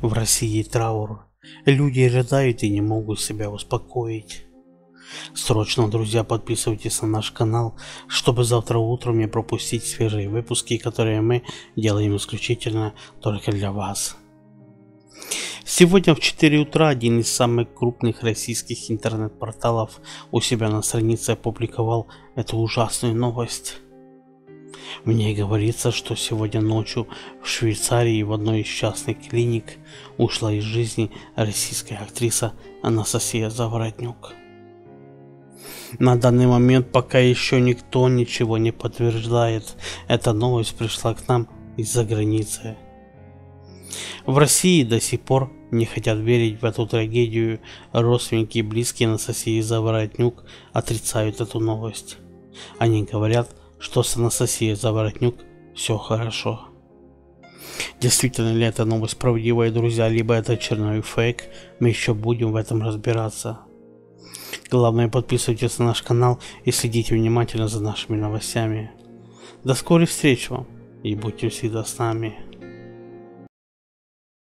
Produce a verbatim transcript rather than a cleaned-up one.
В России траур. Люди рыдают и не могут себя успокоить. Срочно, друзья, подписывайтесь на наш канал, чтобы завтра утром не пропустить свежие выпуски, которые мы делаем исключительно только для вас. Сегодня в четыре утра один из самых крупных российских интернет-порталов у себя на странице опубликовал эту ужасную новость. В ней говорится, что сегодня ночью в Швейцарии в одной из частных клиник ушла из жизни российская актриса Анастасия Заворотнюк. На данный момент пока еще никто ничего не подтверждает. Эта новость пришла к нам из-за границы. В России до сих пор не хотят верить в эту трагедию. Родственники и близкие Анастасии Заворотнюк отрицают эту новость. Они говорят, что с Анастасией Заворотнюк все хорошо. Действительно ли эта новость правдивая, друзья, либо это черновой фейк, мы еще будем в этом разбираться. Главное, подписывайтесь на наш канал и следите внимательно за нашими новостями. До скорой встречи вам и будьте всегда с нами.